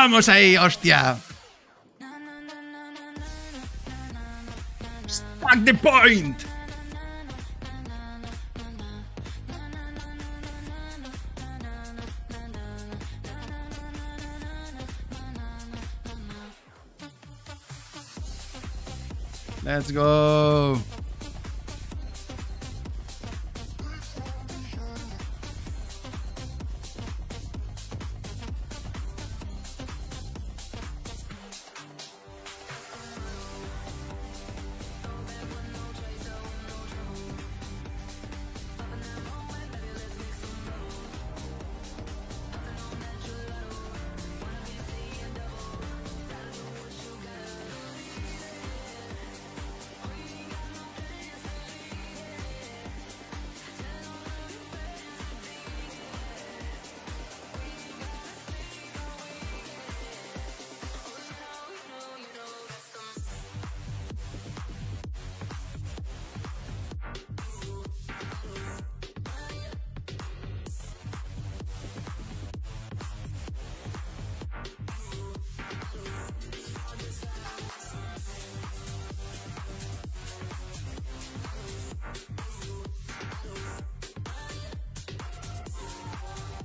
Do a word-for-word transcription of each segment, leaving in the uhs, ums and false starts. Vamos ahí, hostia. Stack the point. Let's go.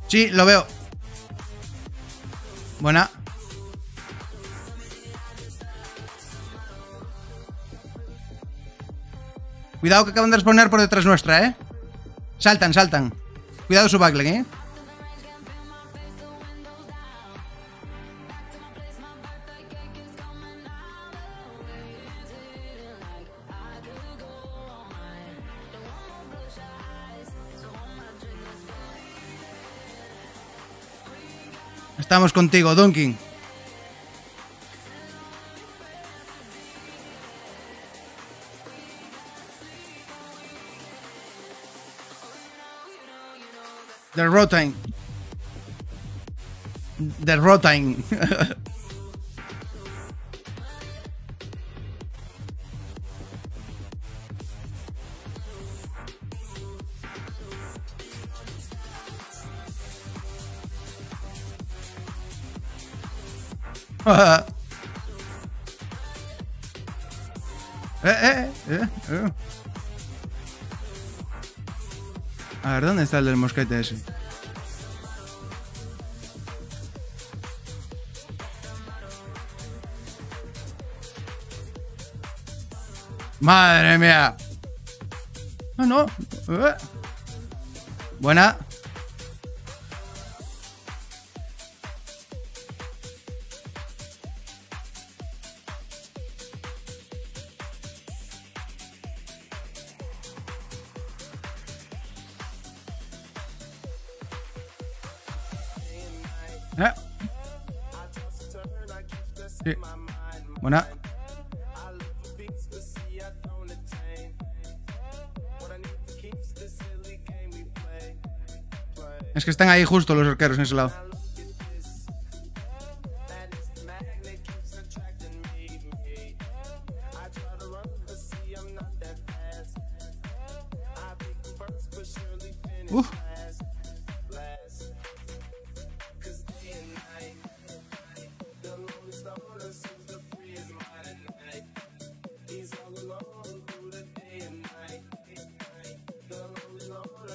Sí, lo veo. Buena. Cuidado que acaban de respawnar por detrás nuestra, ¿eh? Saltan, saltan. Cuidado su backline, ¿eh? Estamos contigo, Dunkin. The Rotten. The Rotten. eh, eh, eh, eh. A ver, ¿dónde está el del mosquete ese? Madre mía. No, no. Eh. Buena. Sí. Buena. Es que están ahí justo los arqueros en ese lado. Uf.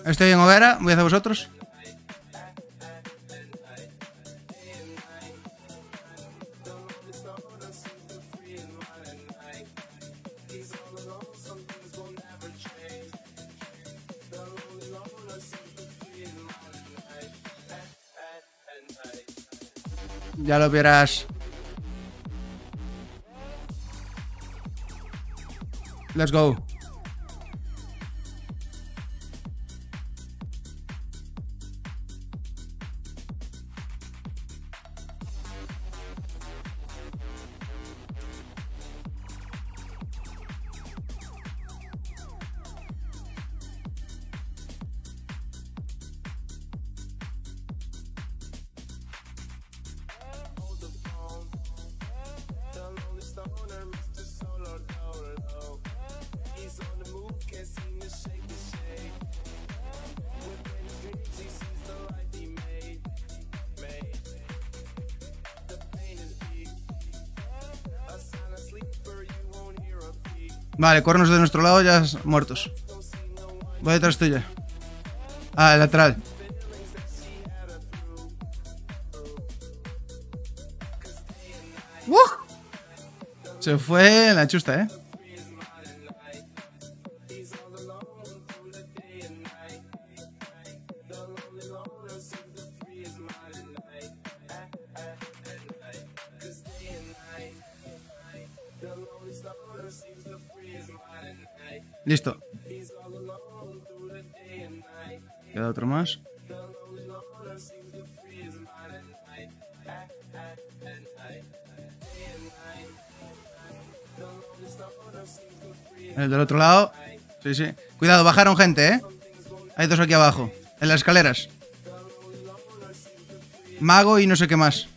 Estoy en hoguera, voy hacia vosotros. Ya lo verás. Let's go. Vale, corrernos de nuestro lado, ya muertos. Voy detrás tuya. Ah, el lateral. ¡Uh! Se fue la chusta, eh. Listo. Queda otro más. El del otro lado. Sí, sí. Cuidado, bajaron gente, ¿eh? Hay dos aquí abajo, en las escaleras. Mago y no sé qué más.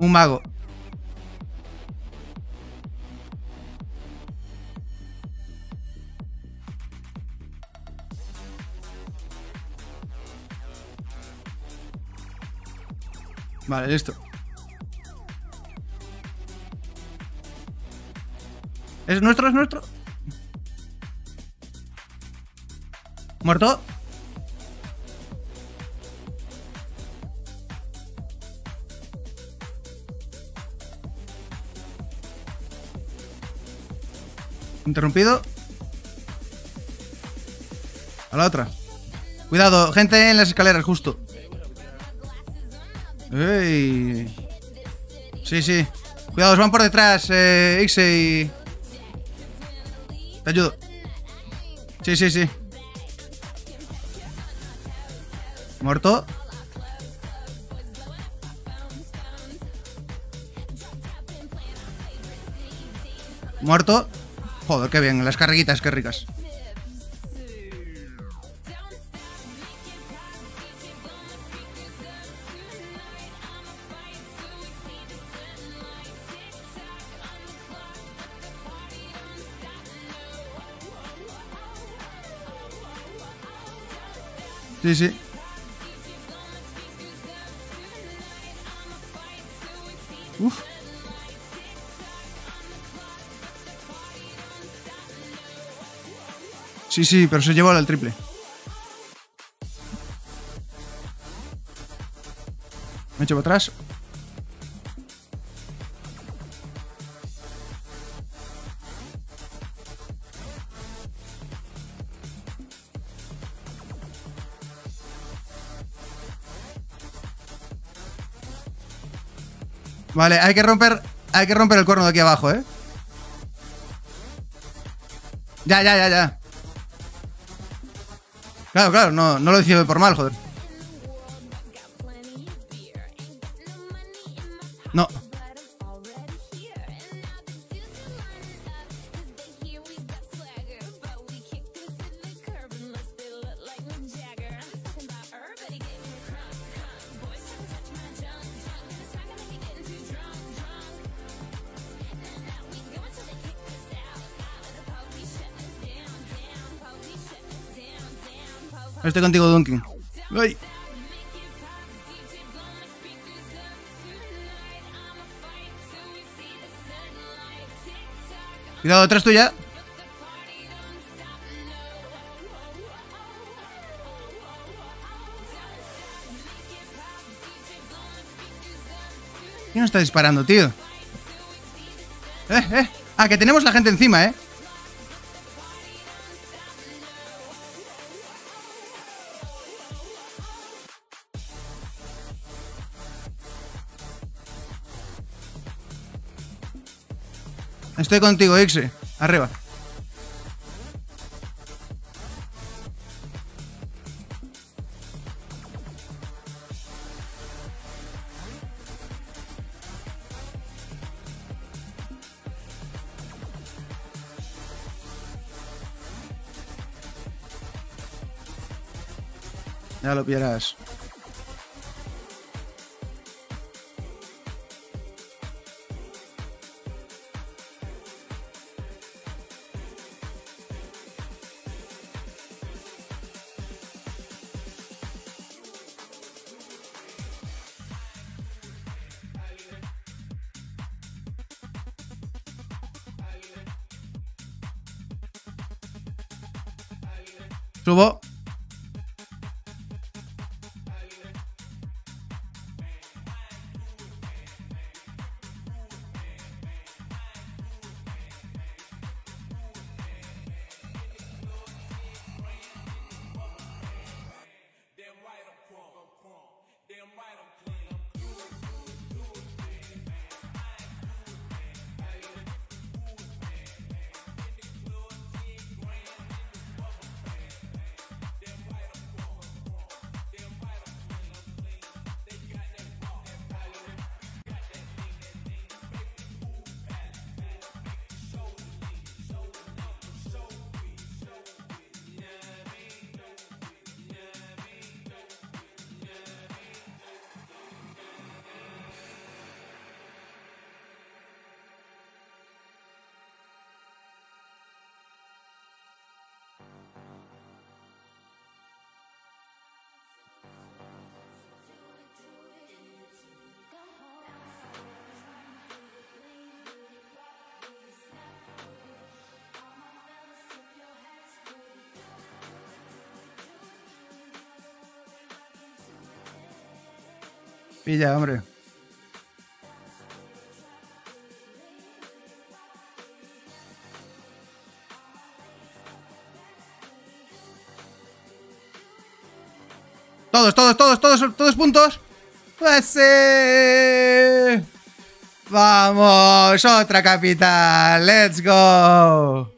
Un mago. Vale, listo. ¿Es nuestro? ¿Es nuestro? ¿Muerto? Interrumpido. A la otra. Cuidado, gente en las escaleras, justo. Ey. Sí, sí. Cuidado, os van por detrás, eh, Ixi. Te ayudo. Sí, sí, sí. Muerto. Muerto. Joder, qué bien, las carriguitas, qué ricas. Sí, sí. Uf. Sí, sí, pero se llevó al triple. Me echo para atrás. Vale, hay que romper, hay que romper el cuerno de aquí abajo, ¿eh? Ya, ya, ya, ya. Claro, claro, no, no lo decía por mal, joder. No. Estoy contigo, Dunkin. ¡Ay! Cuidado, atrás tuya. ¿Quién nos está disparando, tío? ¡Eh, eh! Ah, que tenemos la gente encima, eh. Estoy contigo, Ixi. Arriba. Ya lo pillarás. Subo. Pilla, hombre. Todos, todos, todos, todos, todos puntos. ¡Ese! ¡Vamos! ¡Otra capital! ¡Let's go!